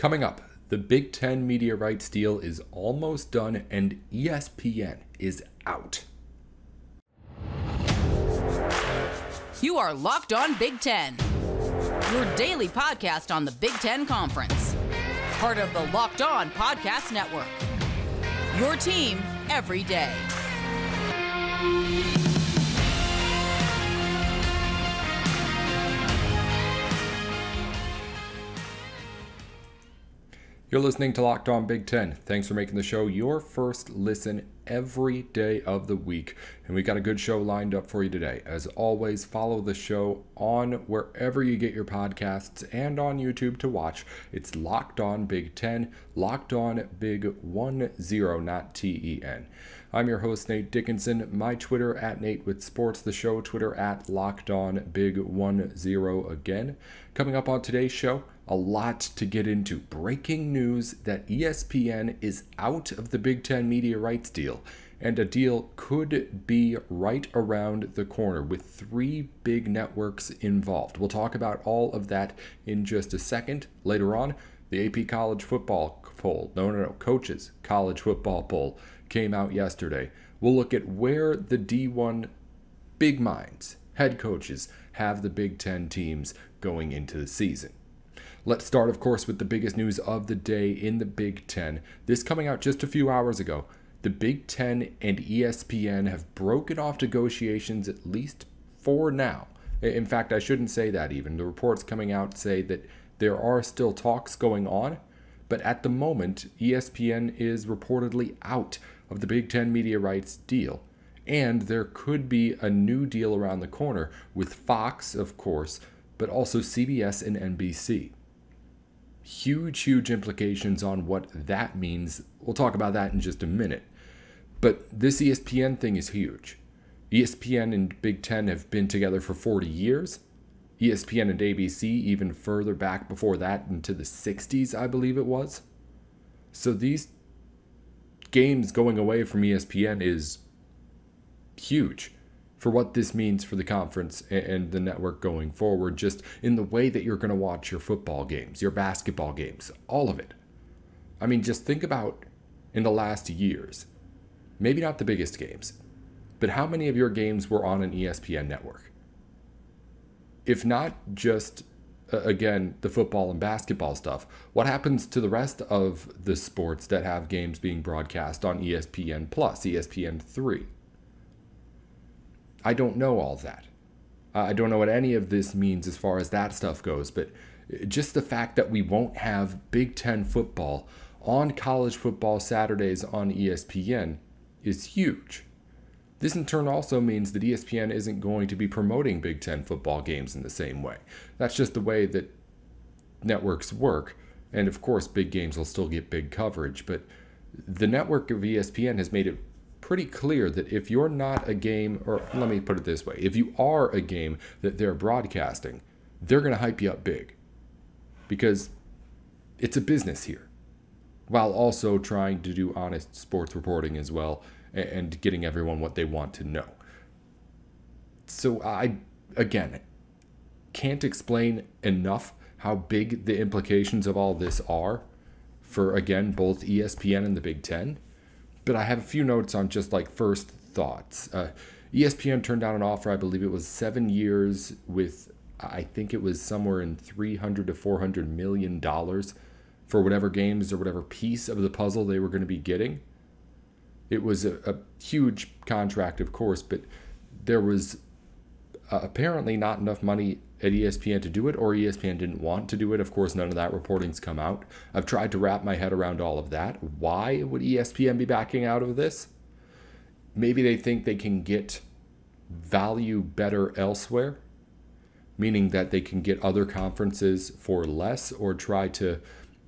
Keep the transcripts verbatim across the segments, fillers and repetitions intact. Coming up, the Big Ten media rights deal is almost done and E S P N is out. You are Locked On Big Ten, your daily podcast on the Big Ten Conference. Part of the Locked On Podcast Network, your team every day. You're listening to Locked On Big Ten. Thanks for making the show your first listen every day of the week. And we got a good show lined up for you today. As always, follow the show on wherever you get your podcasts and on YouTube to watch. It's Locked On Big Ten, Locked On Big One Zero, not T E N. I'm your host, Nate Dickinson. My Twitter at Nate With Sports The Show, Twitter at Locked On Big One Zero again. Coming up on today's show, a lot to get into. Breaking news that E S P N is out of the Big Ten media rights deal, and a deal could be right around the corner with three big networks involved. We'll talk about all of that in just a second. Later on, the A P College Football Poll, no, no, no, Coaches College Football Poll came out yesterday. We'll look at where the D one big minds, head coaches, have the Big Ten teams going into the season. Let's start, of course, with the biggest news of the day in the Big Ten. This coming out just a few hours ago. The Big Ten and E S P N have broken off negotiations, at least for now. In fact, I shouldn't say that even. The reports coming out say that there are still talks going on, but at the moment, E S P N is reportedly out of the Big Ten media rights deal. And there could be a new deal around the corner with Fox, of course, but also C B S and N B C. Huge, huge implications on what that means. We'll talk about that in just a minute. But this E S P N thing is huge. E S P N and Big Ten have been together for forty years. E S P N and A B C even further back before that, into the sixties, I believe it was. So these games going away from E S P N is huge for what this means for the conference and the network going forward, just in the way that you're going to watch your football games, your basketball games, all of it. I mean, just think about in the last years, maybe not the biggest games, but how many of your games were on an E S P N network? If not just, again, the football and basketball stuff, what happens to the rest of the sports that have games being broadcast on E S P N Plus, E S P N three? I don't know all that. I don't know what any of this means as far as that stuff goes, but just the fact that we won't have Big Ten football on college football Saturdays on E S P N is huge. This in turn also means that E S P N isn't going to be promoting Big Ten football games in the same way. That's just the way that networks work. And of course, big games will still get big coverage, but the network of E S P N has made it pretty clear that if you're not a game, or let me put it this way, if you are a game that they're broadcasting, they're going to hype you up big because it's a business here, while also trying to do honest sports reporting as well and getting everyone what they want to know. So I, again, can't explain enough how big the implications of all this are for, again, both E S P N and the Big Ten. But I have a few notes on just like first thoughts. Uh, E S P N turned down an offer, I believe it was seven years with, I think it was somewhere in three hundred to four hundred million dollars for whatever games or whatever piece of the puzzle they were going to be getting. It was a, a huge contract, of course, but there was uh, apparently not enough money at E S P N to do it, or E S P N didn't want to do it. Of course, none of that reporting's come out. I've tried to wrap my head around all of that. Why would E S P N be backing out of this? Maybe they think they can get value better elsewhere, meaning that they can get other conferences for less, or try to,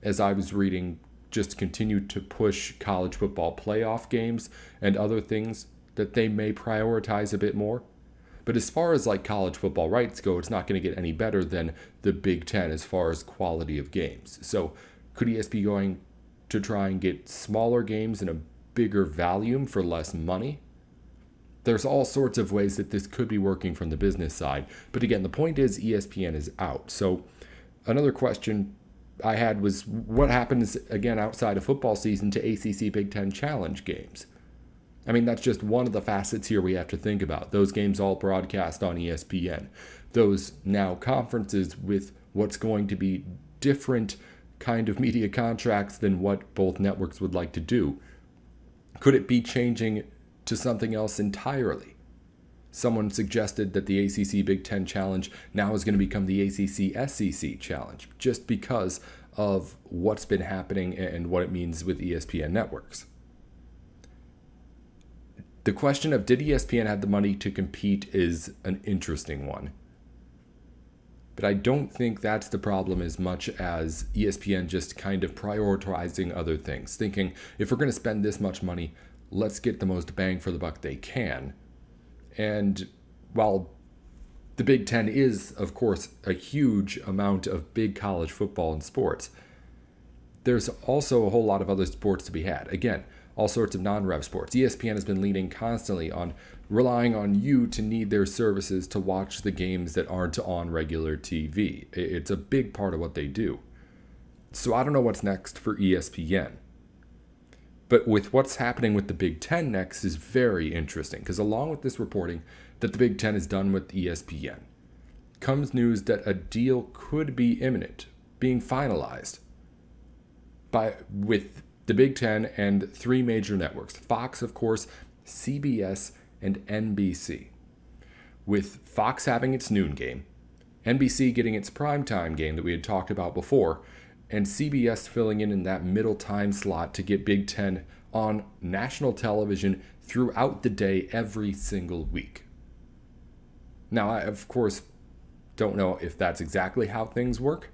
as I was reading, just continue to push college football playoff games and other things that they may prioritize a bit more. But as far as like college football rights go, it's not going to get any better than the Big Ten as far as quality of games. So could E S P N be going to try and get smaller games in a bigger volume for less money? There's all sorts of ways that this could be working from the business side. But again, the point is E S P N is out. So another question I had was what happens, again, outside of football season to A C C Big Ten Challenge games. I mean, that's just one of the facets here we have to think about. Those games all broadcast on E S P N. Those now conferences with what's going to be different kind of media contracts than what both networks would like to do. Could it be changing to something else entirely? Someone suggested that the A C C Big Ten Challenge now is going to become the A C C S E C Challenge just because of what's been happening and what it means with E S P N networks. The question of did E S P N have the money to compete is an interesting one. But I don't think that's the problem as much as E S P N just kind of prioritizing other things, thinking if we're going to spend this much money, let's get the most bang for the buck they can. And while the Big Ten is, of course, a huge amount of big college football and sports, there's also a whole lot of other sports to be had. Again, all sorts of non-rev sports. E S P N has been leaning constantly on relying on you to need their services to watch the games that aren't on regular T V. It's a big part of what they do. So I don't know what's next for E S P N. But with what's happening with the Big Ten next is very interesting, because along with this reporting that the Big Ten is done with E S P N, comes news that a deal could be imminent, being finalized by with the Big Ten and three major networks, Fox, of course, C B S, and N B C. With Fox having its noon game, N B C getting its primetime game that we had talked about before, and C B S filling in in that middle time slot to get Big Ten on national television throughout the day every single week. Now, I, of course, don't know if that's exactly how things work.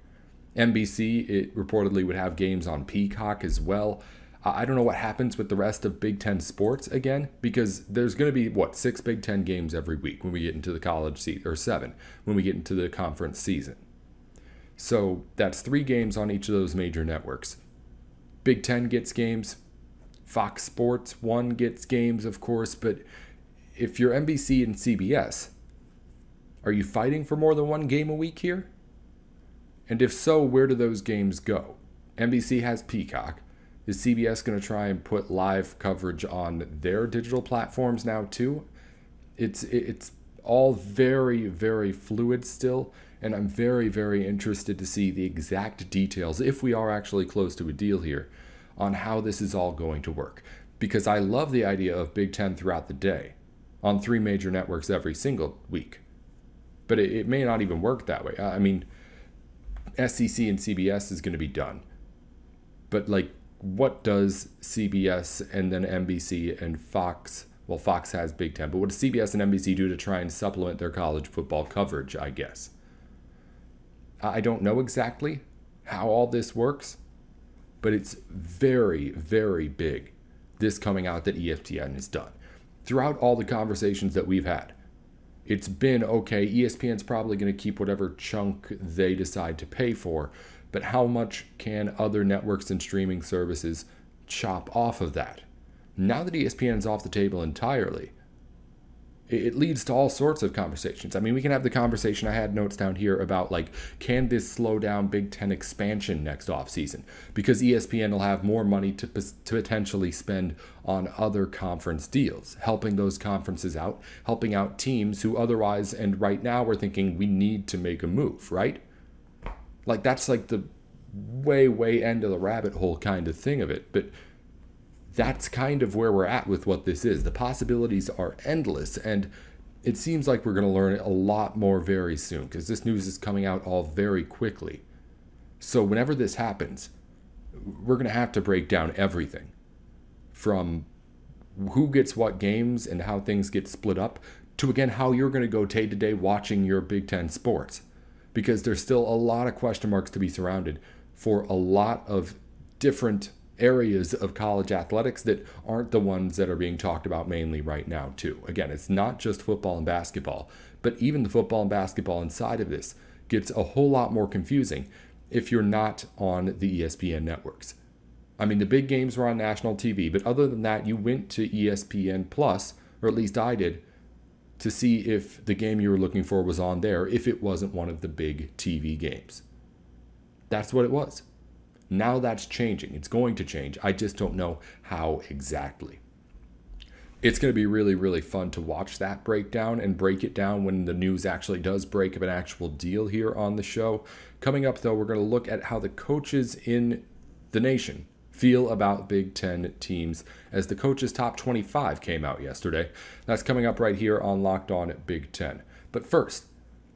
N B C, it reportedly would have games on Peacock as well. I don't know what happens with the rest of Big Ten sports again, because there's going to be, what, six Big Ten games every week when we get into the college season, or seven, when we get into the conference season. So that's three games on each of those major networks. Big Ten gets games. Fox Sports one gets games, of course. But if you're N B C and C B S, are you fighting for more than one game a week here? And if so, where do those games go? N B C has Peacock. Is C B S going to try and put live coverage on their digital platforms now too? It's, it's all very, very fluid still. And I'm very, very interested to see the exact details, if we are actually close to a deal here, on how this is all going to work. Because I love the idea of Big Ten throughout the day, on three major networks every single week. But it, it may not even work that way. I mean, S E C and C B S is going to be done. But, like, what does C B S and then N B C and Fox, well, Fox has Big Ten, but what does C B S and N B C do to try and supplement their college football coverage, I guess? I don't know exactly how all this works, but it's very, very big, this coming out that E S P N has done. Throughout all the conversations that we've had, it's been, okay, E S P N's probably going to keep whatever chunk they decide to pay for, but how much can other networks and streaming services chop off of that? Now that E S P N's off the table entirely, it leads to all sorts of conversations. I mean, we can have the conversation, I had notes down here about, like, can this slow down Big Ten expansion next offseason? Because E S P N will have more money to, to potentially spend on other conference deals, helping those conferences out, helping out teams who otherwise, and right now we're thinking we need to make a move, right? Like, that's like the way, way end of the rabbit hole kind of thing of it. But that's kind of where we're at with what this is. The possibilities are endless, and it seems like we're going to learn a lot more very soon, because this news is coming out all very quickly. So whenever this happens, we're going to have to break down everything, from who gets what games and how things get split up to, again, how you're going to go day-to-day watching your Big Ten sports, because there's still a lot of question marks to be surrounded for a lot of different areas of college athletics that aren't the ones that are being talked about mainly right now too. Again, it's not just football and basketball, but even the football and basketball inside of this gets a whole lot more confusing if you're not on the E S P N networks. I mean, the big games were on national T V, but other than that, you went to E S P N Plus, or at least I did, to see if the game you were looking for was on there, if it wasn't one of the big T V games. That's what it was. Now that's changing. It's going to change. I just don't know how exactly. It's going to be really, really fun to watch that breakdown and break it down when the news actually does break of an actual deal here on the show. Coming up, though, we're going to look at how the coaches in the nation feel about Big Ten teams as the coaches' top twenty-five came out yesterday. That's coming up right here on Locked On at Big Ten. But first,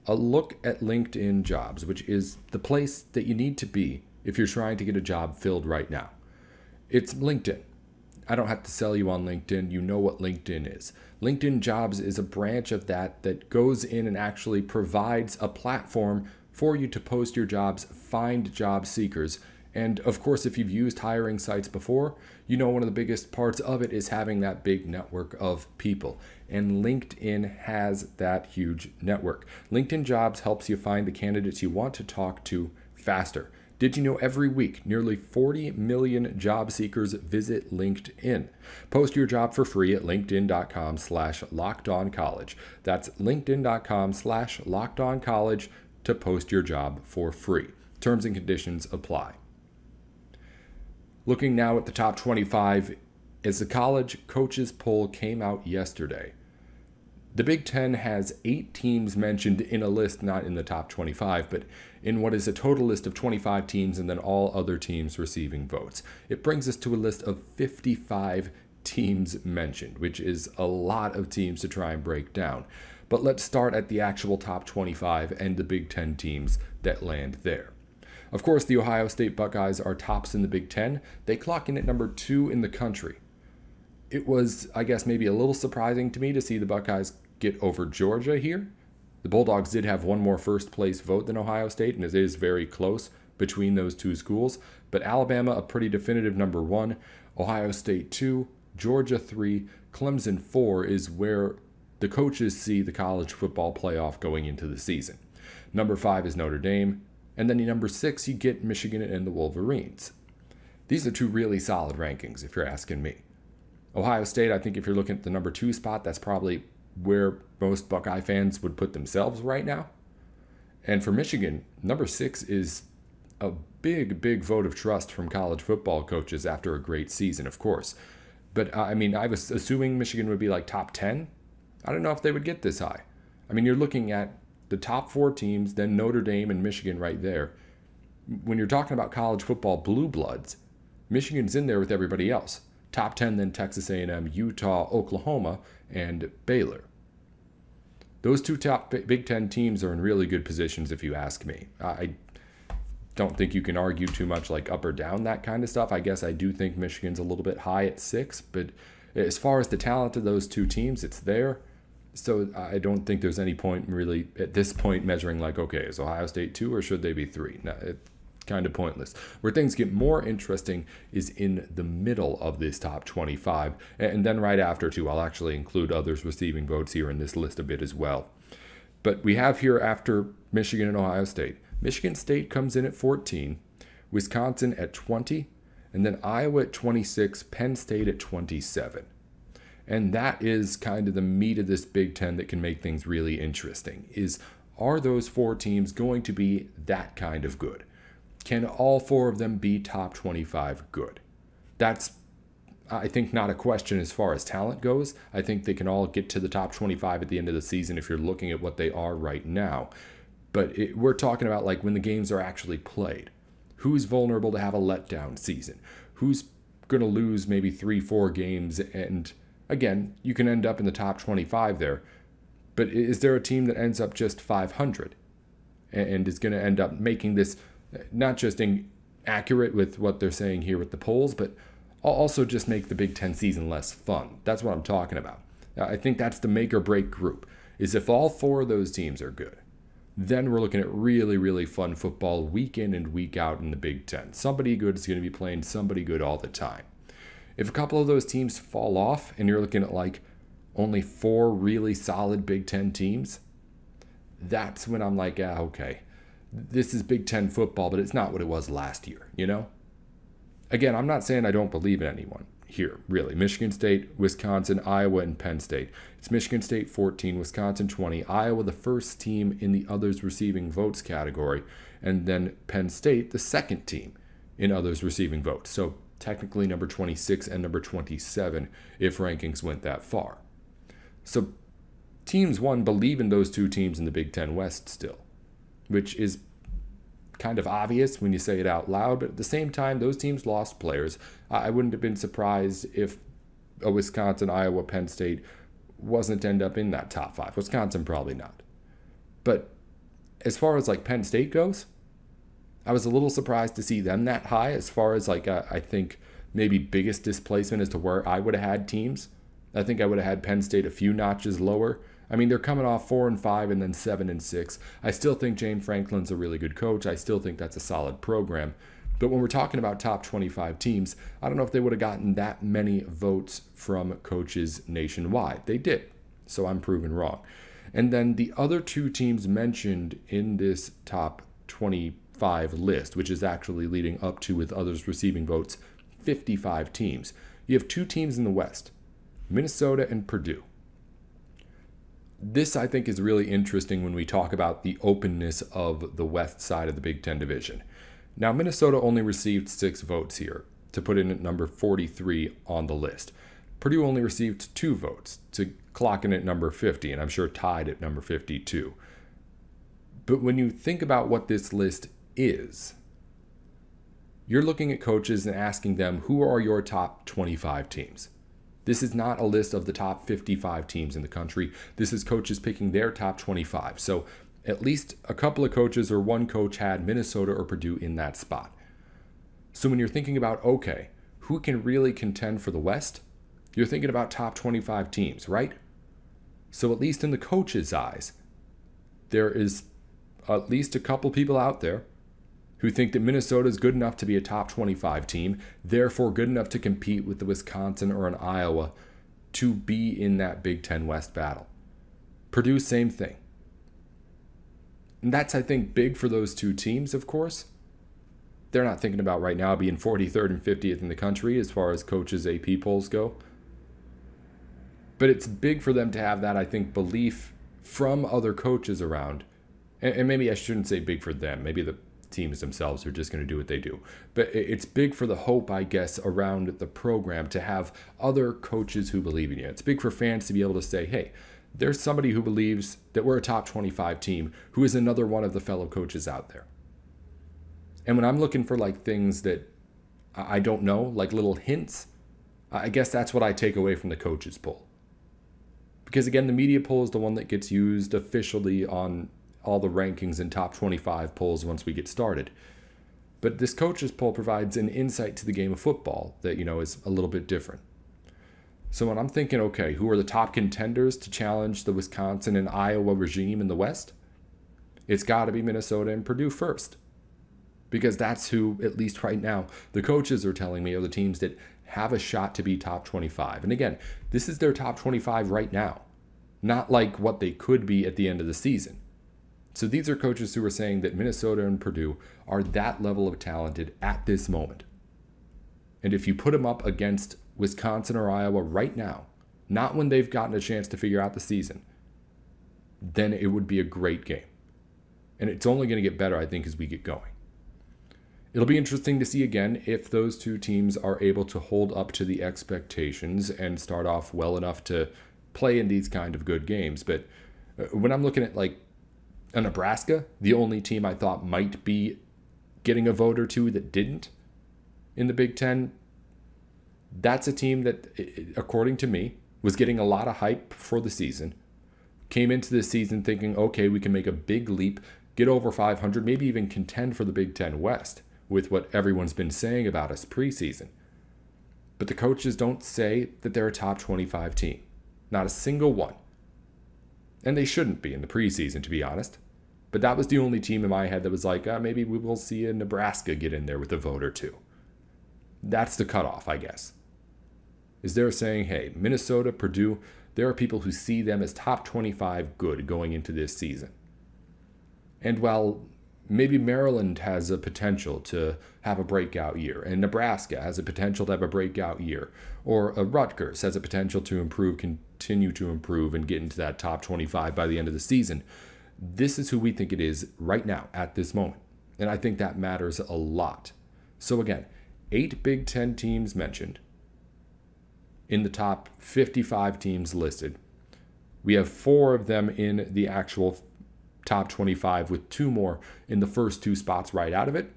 a look at LinkedIn Jobs, which is the place that you need to be if you're trying to get a job filled right now. It's LinkedIn. I don't have to sell you on LinkedIn. You know what LinkedIn is. LinkedIn Jobs is a branch of that that goes in and actually provides a platform for you to post your jobs, find job seekers. And of course, if you've used hiring sites before, you know one of the biggest parts of it is having that big network of people. And LinkedIn has that huge network. LinkedIn Jobs helps you find the candidates you want to talk to faster. Did you know every week, nearly forty million job seekers visit LinkedIn? Post your job for free at linkedin.com slash locked on college. That's linkedin.com slash locked on college to post your job for free. Terms and conditions apply. Looking now at the top twenty-five, as the college coaches poll came out yesterday, the Big Ten has eight teams mentioned in a list, not in the top twenty-five, but in what is a total list of twenty-five teams and then all other teams receiving votes. It brings us to a list of fifty-five teams mentioned, which is a lot of teams to try and break down. But let's start at the actual top twenty-five and the Big Ten teams that land there. Of course, the Ohio State Buckeyes are tops in the Big Ten. They clock in at number two in the country. It was, I guess, maybe a little surprising to me to see the Buckeyes get over Georgia here. The Bulldogs did have one more first place vote than Ohio State, and it is very close between those two schools. But Alabama, a pretty definitive number one, Ohio State two, Georgia three, Clemson four is where the coaches see the college football playoff going into the season. Number five is Notre Dame, and then number six you get Michigan and the Wolverines. These are two really solid rankings if you're asking me. Ohio State, I think if you're looking at the number two spot, that's probably where most Buckeye fans would put themselves right now. And for Michigan, number six is a big, big vote of trust from college football coaches after a great season, of course. But, uh, I mean, I was assuming Michigan would be like top ten. I don't know if they would get this high. I mean, you're looking at the top four teams, then Notre Dame and Michigan right there. When you're talking about college football blue bloods, Michigan's in there with everybody else. Top ten, then Texas A and M, Utah, Oklahoma, and Baylor. Those two top Big Ten teams are in really good positions, if you ask me. I don't think you can argue too much like up or down, that kind of stuff. I guess I do think Michigan's a little bit high at six, but as far as the talent of those two teams, it's there. So I don't think there's any point really at this point measuring like, okay, is Ohio State two or should they be three? No, it's kind of pointless. Where things get more interesting is in the middle of this top twenty-five, and then right after too, I'll actually include others receiving votes here in this list a bit as well. But we have here after Michigan and Ohio State, Michigan State comes in at fourteen, Wisconsin at twenty, and then Iowa at twenty-six, Penn State at twenty-seven. And that is kind of the meat of this Big Ten that can make things really interesting, is are those four teams going to be that kind of good? Can all four of them be top twenty-five good? That's, I think, not a question as far as talent goes. I think they can all get to the top twenty-five at the end of the season if you're looking at what they are right now. But it, we're talking about like when the games are actually played. Who's vulnerable to have a letdown season? Who's going to lose maybe three, four games? And again, you can end up in the top twenty-five there. But is there a team that ends up just five hundred and is going to end up making this not just accurate with what they're saying here with the polls, but also just make the Big Ten season less fun? That's what I'm talking about. I think that's the make or break group, is if all four of those teams are good, then we're looking at really, really fun football week in and week out in the Big Ten. Somebody good is going to be playing somebody good all the time. If a couple of those teams fall off and you're looking at like only four really solid Big Ten teams, that's when I'm like, ah, okay. This is Big Ten football, but it's not what it was last year, you know? Again, I'm not saying I don't believe in anyone here, really. Michigan State, Wisconsin, Iowa, and Penn State. It's Michigan State fourteen, Wisconsin twenty, Iowa the first team in the others receiving votes category, and then Penn State the second team in others receiving votes. So technically number twenty-six and number twenty-seven if rankings went that far. So teams one believe in those two teams in the Big Ten West still, which is kind of obvious when you say it out loud, but at the same time, those teams lost players. I wouldn't have been surprised if a Wisconsin, Iowa, Penn State wasn't end up in that top five. Wisconsin probably not. But as far as like Penn State goes, I was a little surprised to see them that high as far as like a, I think maybe biggest displacement as to where I would have had teams. I think I would have had Penn State a few notches lower. I mean, they're coming off four and five and then seven and six. I still think James Franklin's a really good coach. I still think that's a solid program. But when we're talking about top twenty-five teams, I don't know if they would have gotten that many votes from coaches nationwide. They did. So I'm proven wrong. And then the other two teams mentioned in this top twenty-five list, which is actually leading up to, with others receiving votes, fifty-five teams. You have two teams in the West, Minnesota and Purdue. This, I think, is really interesting when we talk about the openness of the West side of the Big Ten division. Now, Minnesota only received six votes here to put in at number forty-three on the list. Purdue only received two votes to clock in at number fifty, and I'm sure tied at number fifty-two. But when you think about what this list is, you're looking at coaches and asking them, who are your top twenty-five teams? This is not a list of the top fifty-five teams in the country. This is coaches picking their top twenty-five. So at least a couple of coaches or one coach had Minnesota or Purdue in that spot. So when you're thinking about, okay, who can really contend for the West? You're thinking about top twenty-five teams, right? So at least in the coach's eyes, there is at least a couple people out there who think that Minnesota is good enough to be a top twenty-five team, therefore good enough to compete with the Wisconsin or an Iowa to be in that Big Ten West battle. Purdue, same thing. And that's, I think, big for those two teams, of course. They're not thinking about right now being forty-third and fiftieth in the country as far as coaches' A P polls go. But it's big for them to have that, I think, belief from other coaches around. And, and maybe I shouldn't say big for them. Maybe the teams themselves are just going to do what they do. But it's big for the hope, I guess, around the program to have other coaches who believe in you. It's big for fans to be able to say, hey, there's somebody who believes that we're a top twenty-five team who is another one of the fellow coaches out there. And when I'm looking for like things that I don't know, like little hints, I guess that's what I take away from the coaches poll. Because again, the media poll is the one that gets used officially on all the rankings and top twenty-five polls once we get started. But this coaches poll provides an insight to the game of football that, you know, is a little bit different. So when I'm thinking, okay, who are the top contenders to challenge the Wisconsin and Iowa regime in the West? It's got to be Minnesota and Purdue first, because that's who, at least right now, the coaches are telling me are the teams that have a shot to be top twenty-five. And again, this is their top twenty-five right now, not like what they could be at the end of the season. So these are coaches who are saying that Minnesota and Purdue are that level of talented at this moment. And if you put them up against Wisconsin or Iowa right now, not when they've gotten a chance to figure out the season, then it would be a great game. And it's only going to get better, I think, as we get going. It'll be interesting to see again if those two teams are able to hold up to the expectations and start off well enough to play in these kind of good games. But when I'm looking at like a Nebraska, the only team I thought might be getting a vote or two that didn't in the Big Ten, that's a team that, according to me, was getting a lot of hype for the season. Came into this season thinking, okay, we can make a big leap, get over five hundred, maybe even contend for the Big Ten West with what everyone's been saying about us preseason. But the coaches don't say that they're a top twenty-five team. Not a single one. And they shouldn't be in the preseason, to be honest. But that was the only team in my head that was like, uh, maybe we will see a Nebraska get in there with a vote or two. That's the cutoff, I guess. Is they're saying, hey, Minnesota, Purdue, there are people who see them as top twenty-five good going into this season. And while maybe Maryland has a potential to have a breakout year, and Nebraska has a potential to have a breakout year, or a Rutgers has a potential to improve, continue to improve, and get into that top twenty-five by the end of the season, this is who we think it is right now at this moment. And I think that matters a lot. So again, eight Big Ten teams mentioned in the top fifty-five teams listed. We have four of them in the actual top twenty-five, with two more in the first two spots right out of it.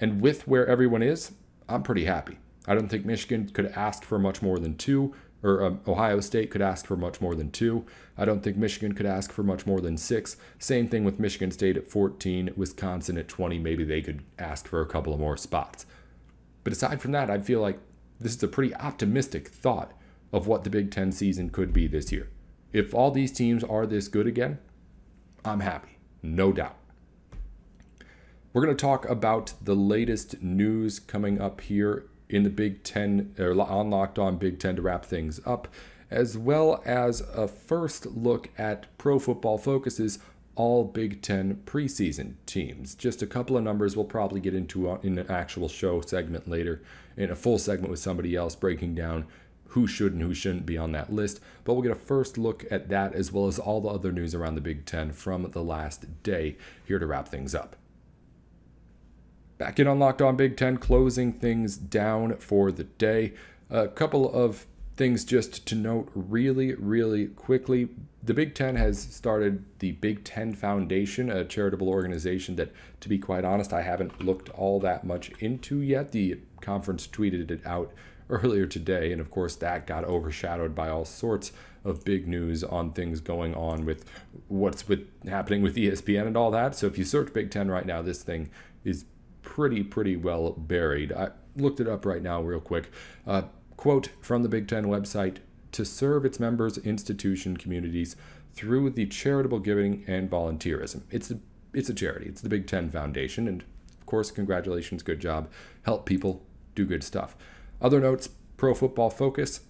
And with where everyone is, I'm pretty happy. I don't think Michigan could ask for much more than two, or um, Ohio State could ask for much more than two. I don't think Michigan could ask for much more than six. Same thing with Michigan State at fourteen, Wisconsin at twenty. Maybe they could ask for a couple of more spots. But aside from that, I feel like this is a pretty optimistic thought of what the Big Ten season could be this year. If all these teams are this good again, I'm happy, no doubt. We're going to talk about the latest news coming up here in the Big Ten, or on Locked On Big Ten to wrap things up, as well as a first look at Pro Football Focus's all Big Ten preseason teams. Just a couple of numbers we'll probably get into in an actual show segment later, in a full segment with somebody else, breaking down who should and who shouldn't be on that list. But we'll get a first look at that, as well as all the other news around the Big Ten from the last day, here to wrap things up. Back in on Locked On Big Ten, closing things down for the day. A couple of things just to note really, really quickly. The Big Ten has started the Big Ten Foundation, a charitable organization that, to be quite honest, I haven't looked all that much into yet. The conference tweeted it out earlier today, and of course that got overshadowed by all sorts of big news on things going on with what's with happening with E S P N and all that. So if you search Big Ten right now, this thing is pretty, pretty well buried. I looked it up right now real quick. Uh, quote from the Big Ten website: to serve its members, institution, communities through the charitable giving and volunteerism. It's a, it's a charity. It's the Big Ten Foundation. And of course, congratulations, good job. Help people, do good stuff. Other notes, Pro Football Focus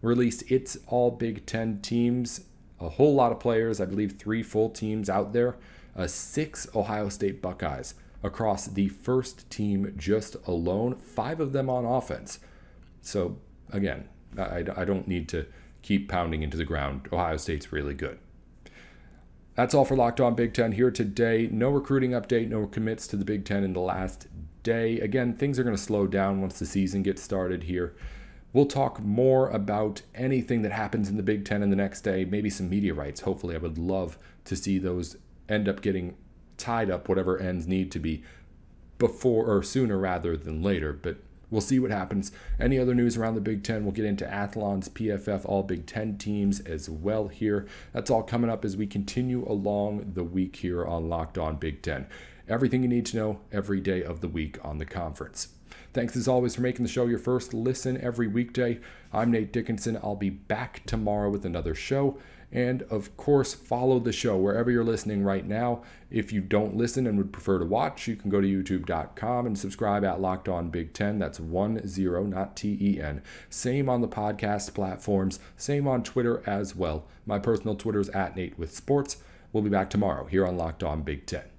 released its all Big Ten teams, a whole lot of players, I believe three full teams out there, uh, six Ohio State Buckeyes across the first team just alone, five of them on offense. So again, I, I don't need to keep pounding into the ground. Ohio State's really good. That's all for Locked On Big Ten here today. No recruiting update, no commits to the Big Ten in the last day. Again, things are going to slow down once the season gets started here. We'll talk more about anything that happens in the Big Ten in the next day, maybe some media rights. Hopefully, I would love to see those end up getting tied up, whatever ends need to be, before or sooner rather than later. But we'll see what happens. Any other news around the Big Ten, we'll get into Athlon's P F F All Big Ten teams as well here. That's all coming up as we continue along the week here on Locked On Big Ten. Everything you need to know every day of the week on the conference. Thanks as always for making the show your first listen every weekday. I'm Nate Dickinson. I'll be back tomorrow with another show. And of course, follow the show wherever you're listening right now. If you don't listen and would prefer to watch, you can go to youtube dot com and subscribe at Locked On Big Ten. That's one zero, not T E N. Same on the podcast platforms. Same on Twitter as well. My personal Twitter's at Nate With Sports. We'll be back tomorrow here on Locked On Big Ten.